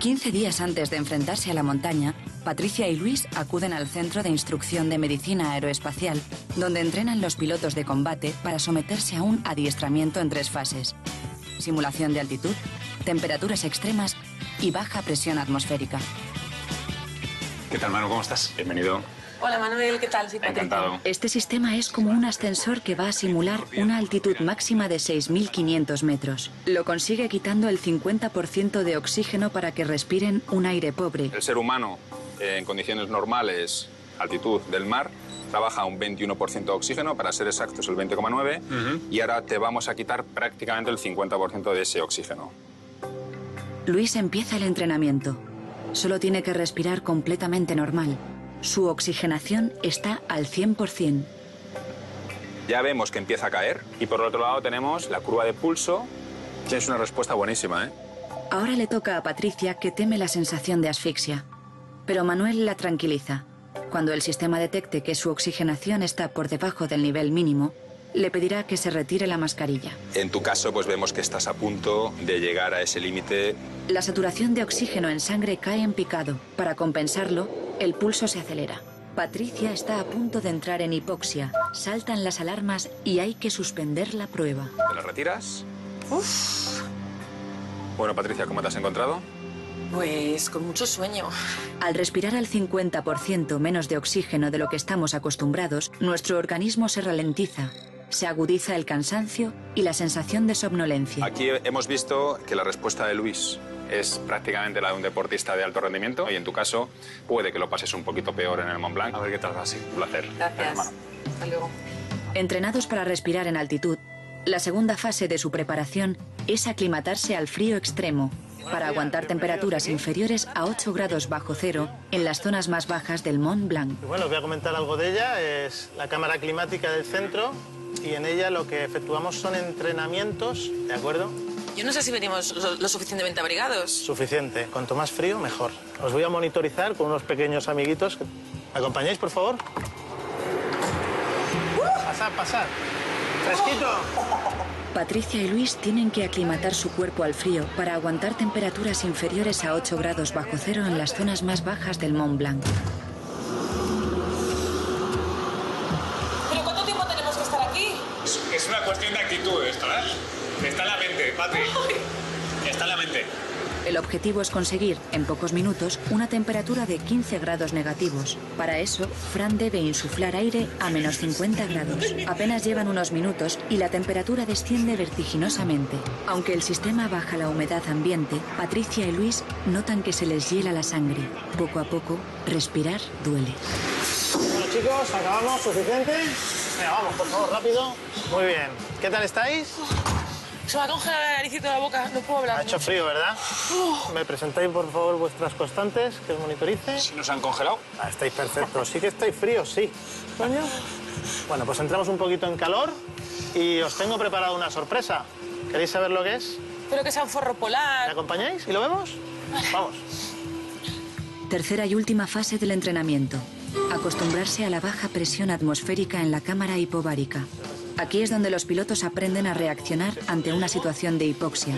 15 días antes de enfrentarse a la montaña, Patricia y Luis acuden al Centro de Instrucción de Medicina Aeroespacial, donde entrenan los pilotos de combate para someterse a un adiestramiento en 3 fases. Simulación de altitud, temperaturas extremas y baja presión atmosférica. ¿Qué tal, Manu? ¿Cómo estás? Bienvenido. Hola, Manuel, ¿qué tal? Encantado. Este sistema es como un ascensor que va a simular una altitud máxima de 6.500 metros. Lo consigue quitando el 50% de oxígeno para que respiren un aire pobre. El ser humano, en condiciones normales, altitud del mar, trabaja un 21% de oxígeno, para ser exactos el 20,9, y ahora te vamos a quitar prácticamente el 50% de ese oxígeno. Luis empieza el entrenamiento. Solo tiene que respirar completamente normal. Su oxigenación está al 100%. Ya vemos que empieza a caer y por otro lado tenemos la curva de pulso, que es una respuesta buenísima, ¿eh? Ahora le toca a Patricia, que teme la sensación de asfixia. Pero Manuel la tranquiliza. Cuando el sistema detecte que su oxigenación está por debajo del nivel mínimo, le pedirá que se retire la mascarilla. En tu caso, pues vemos que estás a punto de llegar a ese límite. La saturación de oxígeno en sangre cae en picado. Para compensarlo, el pulso se acelera. Patricia está a punto de entrar en hipoxia. Saltan las alarmas y hay que suspender la prueba. ¿Te la retiras? Uf. Bueno, Patricia, ¿cómo te has encontrado? Pues con mucho sueño. Al respirar al 50% menos de oxígeno de lo que estamos acostumbrados, nuestro organismo se ralentiza. Se agudiza el cansancio y la sensación de somnolencia. Aquí hemos visto que la respuesta de Luis es prácticamente la de un deportista de alto rendimiento y en tu caso puede que lo pases un poquito peor en el Mont Blanc. A ver qué tal va, sí. Un placer. Gracias. Hasta luego. Entrenados para respirar en altitud, la segunda fase de su preparación es aclimatarse al frío extremo para aguantar temperaturas inferiores a 8 grados bajo cero en las zonas más bajas del Mont Blanc. Y bueno, os voy a comentar algo de ella. Es la cámara climática del centro y en ella lo que efectuamos son entrenamientos, ¿de acuerdo? Yo no sé si venimos lo suficientemente abrigados. Suficiente. Cuanto más frío, mejor. Os voy a monitorizar con unos pequeños amiguitos. ¿Me acompañáis, por favor? Pasad, pasad. ¡Fresquito! Patricia y Luis tienen que aclimatar su cuerpo al frío para aguantar temperaturas inferiores a 8 grados bajo cero en las zonas más bajas del Mont Blanc. ¿Pero cuánto tiempo tenemos que estar aquí? Es una cuestión de actitud esto, ¿eh? Está en la mente, Patri. Está en la mente. El objetivo es conseguir, en pocos minutos, una temperatura de 15 grados negativos. Para eso, Fran debe insuflar aire a menos 50 grados. Apenas llevan unos minutos y la temperatura desciende vertiginosamente. Aunque el sistema baja la humedad ambiente, Patricia y Luis notan que se les hiela la sangre. Poco a poco, respirar duele. Bueno, chicos, acabamos, suficiente. Venga, vamos, por favor, rápido. Muy bien. ¿Qué tal estáis? Se me ha congelado la nariz y toda la boca, no puedo hablar. Ha hecho frío, ¿verdad? ¿Me presentáis, por favor, vuestras constantes, que os monitorice? Si nos han congelado. Ah, estáis perfectos. Sí que estáis fríos, sí. ¿Coño? Bueno, pues entramos un poquito en calor y os tengo preparado una sorpresa. ¿Queréis saber lo que es? Espero que sea un forro polar. ¿Me acompañáis y lo vemos? Vale. Vamos. Tercera y última fase del entrenamiento. Acostumbrarse a la baja presión atmosférica en la cámara hipobárica. Aquí es donde los pilotos aprenden a reaccionar ante una situación de hipoxia.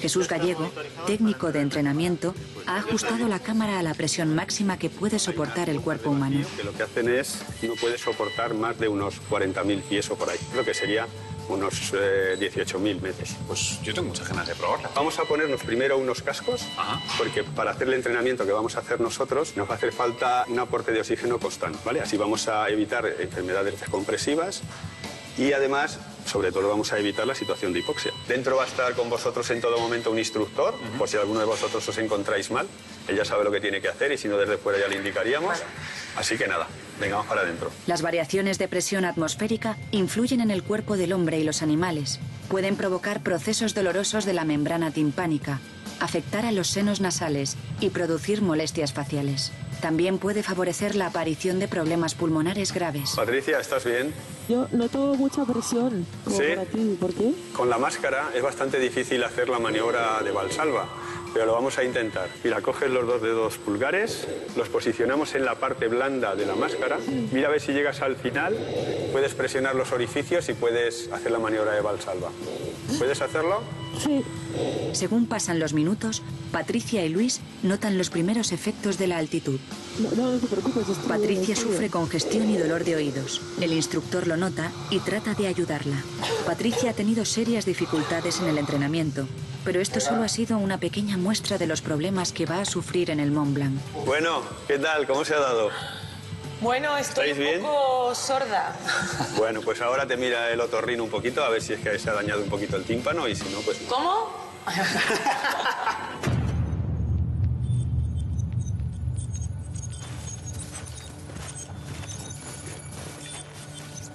Jesús Gallego, técnico de entrenamiento, ha ajustado la cámara a la presión máxima que puede soportar el cuerpo humano. Lo que hacen es, no puede soportar más de unos 40.000 pies o por ahí, lo que sería unos 18.000 metros. Pues yo tengo muchas ganas de probarla. Vamos a ponernos primero unos cascos, porque para hacer el entrenamiento que vamos a hacer nosotros nos va a hacer falta un aporte de oxígeno constante, ¿vale? Así vamos a evitar enfermedades descompresivas y además, sobre todo, vamos a evitar la situación de hipoxia. Dentro va a estar con vosotros en todo momento un instructor, por si alguno de vosotros os encontráis mal. Él ya sabe lo que tiene que hacer y si no, desde fuera ya le indicaríamos. Vale. Así que nada, vengamos para adentro. Las variaciones de presión atmosférica influyen en el cuerpo del hombre y los animales. Pueden provocar procesos dolorosos de la membrana timpánica, afectar a los senos nasales y producir molestias faciales. También puede favorecer la aparición de problemas pulmonares graves. Patricia, ¿estás bien? Yo noto mucha presión. ¿Sí? Para ti. ¿Por qué? Con la máscara es bastante difícil hacer la maniobra de Valsalva, pero lo vamos a intentar. Mira, coges los 2 dedos pulgares, los posicionamos en la parte blanda de la máscara. Mira a ver si llegas al final, puedes presionar los orificios y puedes hacer la maniobra de Valsalva. ¿Puedes hacerlo? Sí. Según pasan los minutos, Patricia y Luis notan los primeros efectos de la altitud. No te preocupes, Patricia sufre congestión y dolor de oídos. El instructor lo nota y trata de ayudarla. Patricia ha tenido serias dificultades en el entrenamiento, pero esto solo ha sido una pequeña muestra de los problemas que va a sufrir en el Mont Blanc. Bueno, ¿qué tal? ¿Cómo se ha dado? Bueno, estoy un poco sorda. Bueno, pues ahora te mira el otorrino un poquito, a ver si es que se ha dañado un poquito el tímpano y si no, pues... ¿Cómo?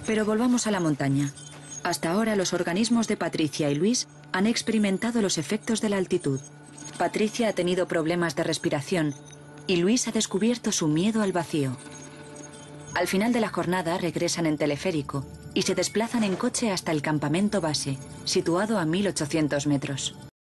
Pero volvamos a la montaña. Hasta ahora los organismos de Patricia y Luis han experimentado los efectos de la altitud. Patricia ha tenido problemas de respiración y Luis ha descubierto su miedo al vacío. Al final de la jornada regresan en teleférico y se desplazan en coche hasta el campamento base, situado a 1800 metros.